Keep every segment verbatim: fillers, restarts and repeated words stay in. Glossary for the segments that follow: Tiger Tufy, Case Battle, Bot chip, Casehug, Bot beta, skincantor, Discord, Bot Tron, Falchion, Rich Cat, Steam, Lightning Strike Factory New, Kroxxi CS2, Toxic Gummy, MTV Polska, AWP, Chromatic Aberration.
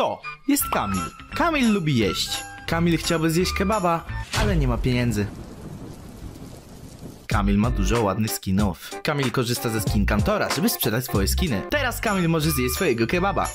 kto? Jest Kamil. Kamil lubi jeść. Kamil chciałby zjeść kebaba, ale nie ma pieniędzy. Kamil ma dużo ładnych skinów. Kamil korzysta ze skin Kantora, żeby sprzedać swoje skiny. Teraz Kamil może zjeść swojego kebaba.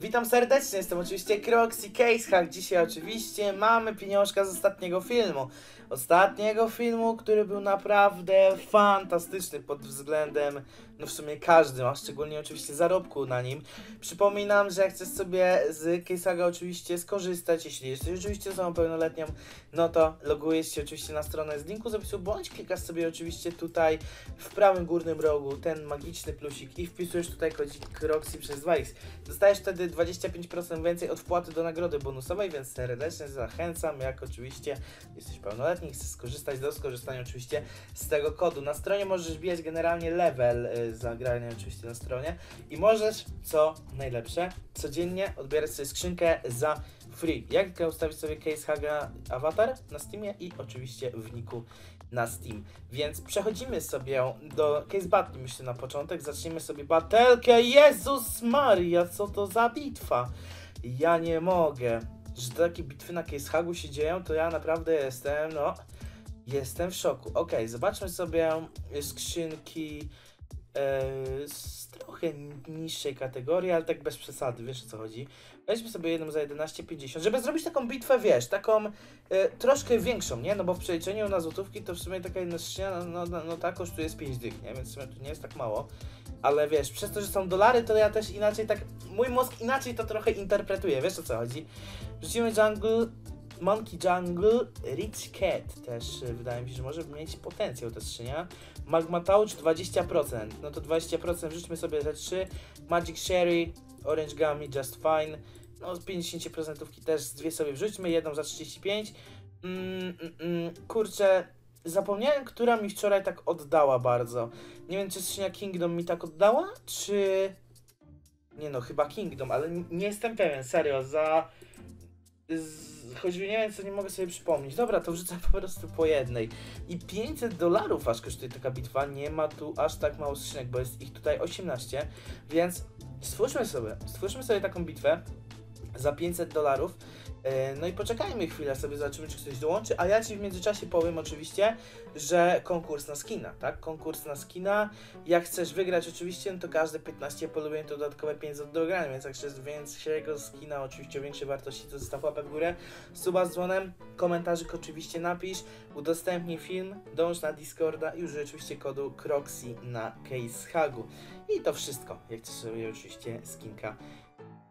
Witam serdecznie, jestem oczywiście Kroxxi Casehug. Dzisiaj oczywiście mamy pieniążka z ostatniego filmu. Ostatniego filmu, który był naprawdę fantastyczny pod względem, no w sumie każdym, a szczególnie oczywiście zarobku na nim. Przypominam, że jak chcesz sobie z Casehug'a oczywiście skorzystać, jeśli jesteś oczywiście osobą pełnoletnią, no to logujesz się oczywiście na stronę z linku z opisu, bądź klikasz sobie oczywiście tutaj w prawym górnym rogu ten magiczny plusik i wpisujesz tutaj kodzik Kroxxi przez dwa iks. Dostajesz wtedy dwadzieścia pięć procent więcej od wpłaty do nagrody bonusowej, więc serdecznie zachęcam, jak oczywiście jesteś pełnoletni i chcesz skorzystać, do skorzystania oczywiście z tego kodu. Na stronie możesz bijać generalnie level y, za granie oczywiście na stronie i możesz, co najlepsze, codziennie odbierać sobie skrzynkę za free. Jak ustawić sobie Casehug'a awatar na Steamie i oczywiście w niku na Steam. Więc przechodzimy sobie do Case Battle, myślę, na początek. Zacznijmy sobie batelkę. Jezus Maria, co to za bitwa? Ja nie mogę. Że takie bitwy na Casehug'u się dzieją, to ja naprawdę jestem, no, jestem w szoku. Ok, zobaczmy sobie skrzynki yy, z trochę niższej kategorii, ale tak bez przesady, wiesz o co chodzi. Weźmy sobie jedną za jedenaście pięćdziesiąt, żeby zrobić taką bitwę, wiesz, taką y, troszkę większą, nie? No bo w przeliczeniu na złotówki to w sumie taka jedna skrzynia, no, no, no ta kosztuje z pięć dych, nie? Więc w sumie to nie jest tak mało. Ale wiesz, przez to, że są dolary, to ja też inaczej tak, mój mózg inaczej to trochę interpretuje, wiesz o co chodzi. Wrzucimy jungle, monkey jungle, rich cat też, wydaje mi się, że może mieć potencjał ta skrzynia. Magma touch dwadzieścia procent, no to dwadzieścia procent wrzućmy sobie te trzy, magic sherry, orange gummy, just fine, no z pięćdziesiąt procent też dwie sobie wrzućmy, jedną za trzydzieści pięć, mm, mm, kurczę. Zapomniałem, która mi wczoraj tak oddała bardzo. Nie wiem, czy skrzynia Kingdom mi tak oddała, czy... Nie no, chyba Kingdom, ale nie jestem pewien, serio, za... Z... Choćby nie wiem, co nie mogę sobie przypomnieć. Dobra, to wrzucę po prostu po jednej. I pięćset dolarów aż kosztuje taka bitwa, nie ma tu aż tak mało skrzynek, bo jest ich tutaj osiemnaście, więc stwórzmy sobie, stwórzmy sobie taką bitwę za pięćset dolarów. No i poczekajmy chwilę sobie, zobaczymy, czy ktoś dołączy, a ja Ci w międzyczasie powiem oczywiście, że konkurs na skina, tak? Konkurs na skina, jak chcesz wygrać oczywiście, no to każde piętnaście polubień to dodatkowe pięćset do grania, więc jak chcesz większego skina, oczywiście większej wartości, to zostaw łapę w górę, suba z dzwonem, komentarzyk oczywiście napisz, udostępnij film, dołącz na Discorda i użyj oczywiście kodu Kroxxi na Casehug'u. I to wszystko, jak chcesz sobie oczywiście skinka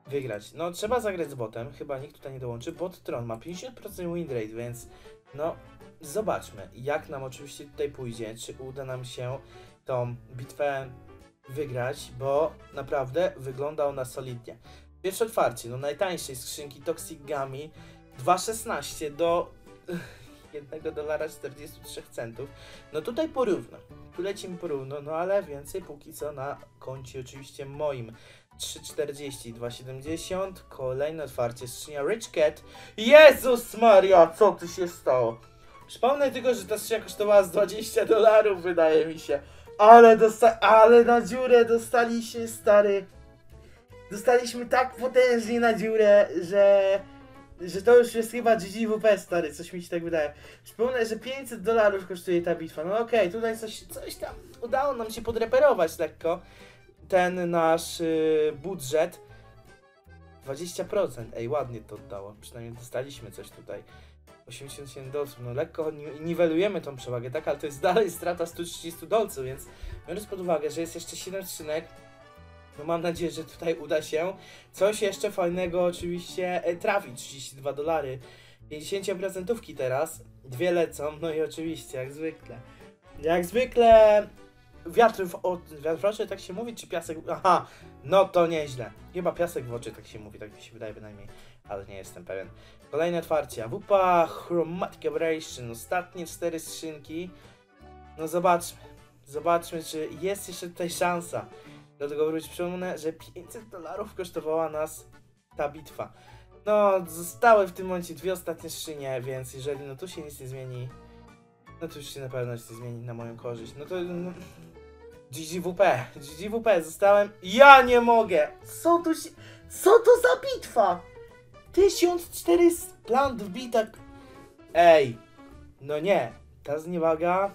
wygrać. No trzeba zagrać z botem, chyba nikt tutaj nie dołączy. Bot Tron ma pięćdziesiąt procent win rate, więc no zobaczmy, jak nam oczywiście tutaj pójdzie, czy uda nam się tą bitwę wygrać, bo naprawdę wygląda ona solidnie. Pierwsze otwarcie, no najtańszej skrzynki Toxic Gummy, dwa szesnaście do jednego dolara czterdzieści trzy centów. No tutaj porówno, tu lecimy porówno, no ale więcej póki co na koncie oczywiście moim. trzy czterdzieści, dwa siedemdziesiąt, kolejne otwarcie, skrzynia Rich Cat. Jezus Maria, co tu się stało? Przypomnę tylko, że ta skrzynia kosztowała z dwadzieścia dolarów, wydaje mi się. Ale dosta ale na dziurę dostaliśmy, stary. Dostaliśmy tak potężnie na dziurę, że... Że to już jest chyba G G W P, stary, coś mi się tak wydaje. Przypomnę, że pięćset dolarów kosztuje ta bitwa. No okej, okay, tutaj coś, coś tam udało nam się podreperować lekko. Ten nasz yy, budżet dwadzieścia procent, ej, ładnie to oddało, przynajmniej dostaliśmy coś tutaj, osiemdziesiąt siedem dolców, no lekko ni niwelujemy tą przewagę, tak, ale to jest dalej strata sto trzydzieści dolców, więc biorąc pod uwagę, że jest jeszcze siedem skrzynek, no mam nadzieję, że tutaj uda się coś jeszcze fajnego oczywiście e, trafić, trzydzieści dwa dolary, pięćdziesiąt procent teraz, dwie lecą, no i oczywiście, jak zwykle, jak zwykle... Wiatrów od wiatr w oczy, tak się mówi, czy piasek... Aha, no to nieźle. Chyba piasek w oczy, tak się mówi, tak mi się wydaje bynajmniej, ale nie jestem pewien. Kolejne otwarcie. A W P, Chromatic Aberration, ostatnie cztery skrzynki. No zobaczmy, zobaczmy, czy jest jeszcze tutaj szansa. Dlatego wróć, przypomnę, że pięćset dolarów kosztowała nas ta bitwa. No, zostały w tym momencie dwie ostatnie skrzynie, więc jeżeli no tu się nic nie zmieni... No to już się na pewno się zmieni na moją korzyść. No to... No, G G W P, G G W P, zostałem... Ja nie mogę! Co to się... Co to za bitwa? tysiąc czterysta plant w bitach... Ej! No nie, ta zniewaga...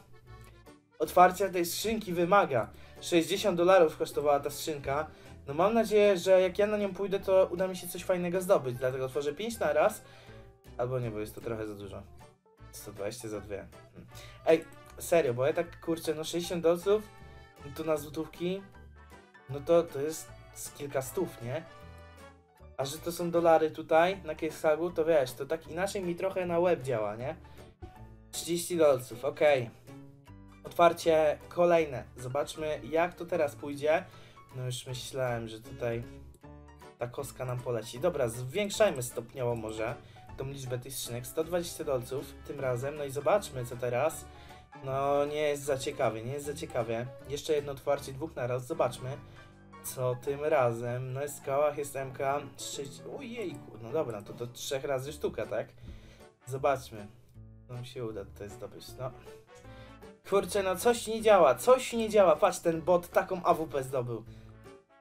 Otwarcia tej skrzynki wymaga. sześćdziesiąt dolarów kosztowała ta skrzynka. No mam nadzieję, że jak ja na nią pójdę, to uda mi się coś fajnego zdobyć. Dlatego otworzę pięć na raz. Albo nie, bo jest to trochę za dużo. sto dwadzieścia za dwie. Ej, serio, bo ja tak kurczę, no sześćdziesiąt dolców, no to na złotówki, no to to jest z kilka stów, nie? A że to są dolary tutaj, na Casehug'u, to wiesz, to tak inaczej mi trochę na łeb działa, nie? trzydzieści dolców, okej. Okay. Otwarcie kolejne. Zobaczmy, jak to teraz pójdzie. No już myślałem, że tutaj ta kostka nam poleci. Dobra, zwiększajmy stopniowo może tą liczbę tych skrzynek. sto dwadzieścia dolców tym razem. No i zobaczmy, co teraz. No nie jest za ciekawie, nie jest za ciekawie. Jeszcze jedno otwarcie, dwóch na raz. Zobaczmy, co tym razem. No jest w skałach, jest M K. Ojejku, no dobra, to do trzech razy sztuka, tak? Zobaczmy. No mi się uda tutaj zdobyć, no. Kurczę, no coś nie działa, coś nie działa. Patrz, ten bot taką A W P zdobył.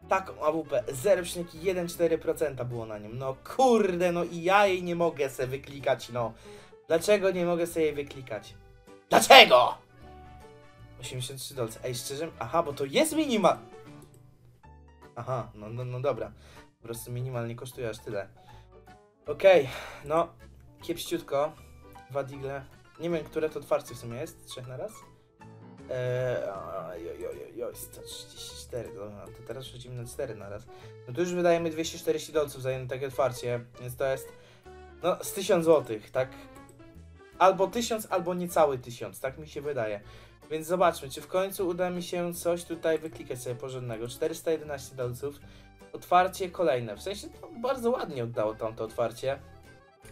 Taką A W P, zero przecinek jeden cztery procent było na nim. No kurde, no i ja jej nie mogę sobie wyklikać, no. Dlaczego nie mogę sobie jej wyklikać? Dlaczego? osiemdziesiąt trzy dolce, ej szczerze... Aha, bo to jest minimal... Aha, no, no, no dobra. Po prostu minimal nie kosztuje aż tyle. Okej, okay, no... Kiepściutko. Dwa digle. Nie wiem, które to otwarcie w sumie jest. Trzech na raz? Eee, jo, jo, jo, jo, sto trzydzieści cztery, dobra, to teraz rzucimy na cztery na raz. No tu już wydajemy dwieście czterdzieści dolców za jedno takie otwarcie, więc to jest no z tysiąc złotych, tak? Albo tysiąc, albo niecały tysiąc, tak mi się wydaje. Więc zobaczmy, czy w końcu uda mi się coś tutaj wyklikać sobie porządnego. czterysta jedenaście dolców, otwarcie kolejne, w sensie to bardzo ładnie oddało tamto otwarcie,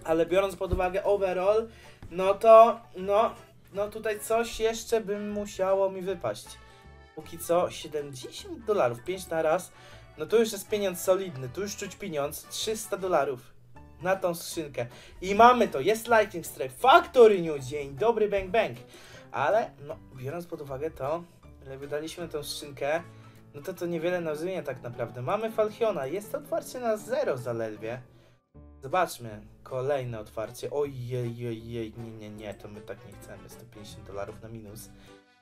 ale biorąc pod uwagę overall, no to, no... No tutaj coś jeszcze bym musiało mi wypaść. Póki co siedemdziesiąt dolarów, pięć na raz. No tu już jest pieniądz solidny, tu już czuć pieniądz. trzysta dolarów na tą skrzynkę. I mamy to, jest Lightning Strike Factory New, dzień dobry, bang bang. Ale no biorąc pod uwagę to, ile wydaliśmy tą skrzynkę, no to to niewiele nam zmienia tak naprawdę. Mamy Falchiona, jest otwarcie na zero zaledwie. Zobaczmy, kolejne otwarcie, ojej, ojej, nie, nie, nie, to my tak nie chcemy, sto pięćdziesiąt dolarów na minus.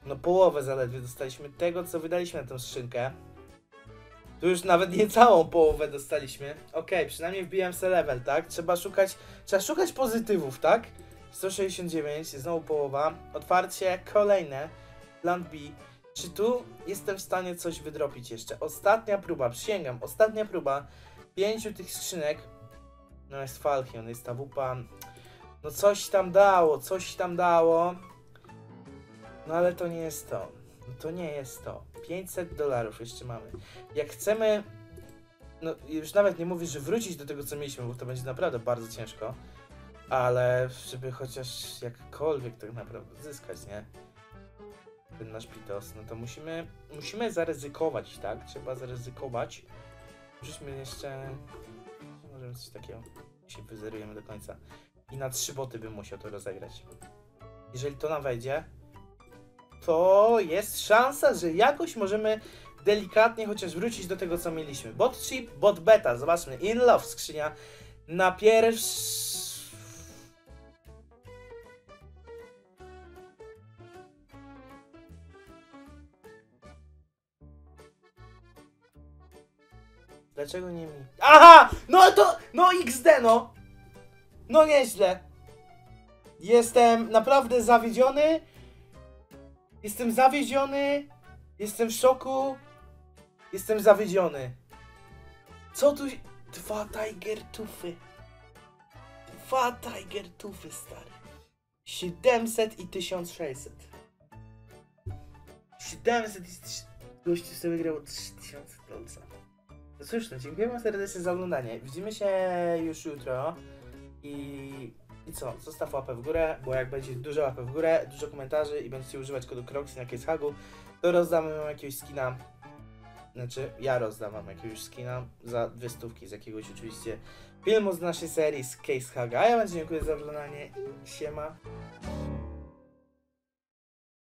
No połowę zaledwie dostaliśmy tego, co wydaliśmy na tę skrzynkę. Tu już nawet nie całą połowę dostaliśmy. Okej, przynajmniej wbiłem se level, tak? Trzeba szukać, trzeba szukać pozytywów, tak? sto sześćdziesiąt dziewięć, znowu połowa. Otwarcie kolejne, plan B. Czy tu jestem w stanie coś wydropić jeszcze? Ostatnia próba, przysięgam, ostatnia próba pięciu tych skrzynek. No jest Falchion, jest ta wupa. No coś tam dało, coś tam dało. No ale to nie jest to. No to nie jest to. pięćset dolarów jeszcze mamy. Jak chcemy... No już nawet nie mówię, że wrócić do tego, co mieliśmy, bo to będzie naprawdę bardzo ciężko. Ale żeby chociaż jakkolwiek tak naprawdę zyskać, nie? Ten nasz pitos. No to musimy... Musimy zaryzykować, tak? Trzeba zaryzykować. Rzućmy jeszcze... Możemy coś takiego, się wyzerujemy do końca. I na trzy boty bym musiał to rozegrać. Jeżeli to nam wejdzie, to jest szansa, że jakoś możemy delikatnie chociaż wrócić do tego, co mieliśmy. Bot chip, bot beta, zobaczmy. In love, skrzynia na pierwszy... Dlaczego nie mi? Aha! No to... No iks de no! No nieźle. Jestem naprawdę zawiedziony. Jestem zawiedziony. Jestem w szoku. Jestem zawiedziony. Co tu... Dwa Tiger Tufy. Dwa Tiger Tufy, stary. siedemset i tysiąc sześćset. siedemset i... Gościu sobie grało trzy tysiące dolca. No cóż, no, dziękujemy serdecznie za oglądanie. Widzimy się już jutro. I, I co? Zostaw łapę w górę, bo jak będzie dużo łapę w górę, dużo komentarzy i będziecie używać kodu Kroxxi na Casehug'u, to rozdamy wam jakiegoś skina. Znaczy, ja rozdam wam jakiegoś skina za dwie stówki z jakiegoś oczywiście filmu z naszej serii z Casehug'a. A ja wam dziękuję za oglądanie i siema.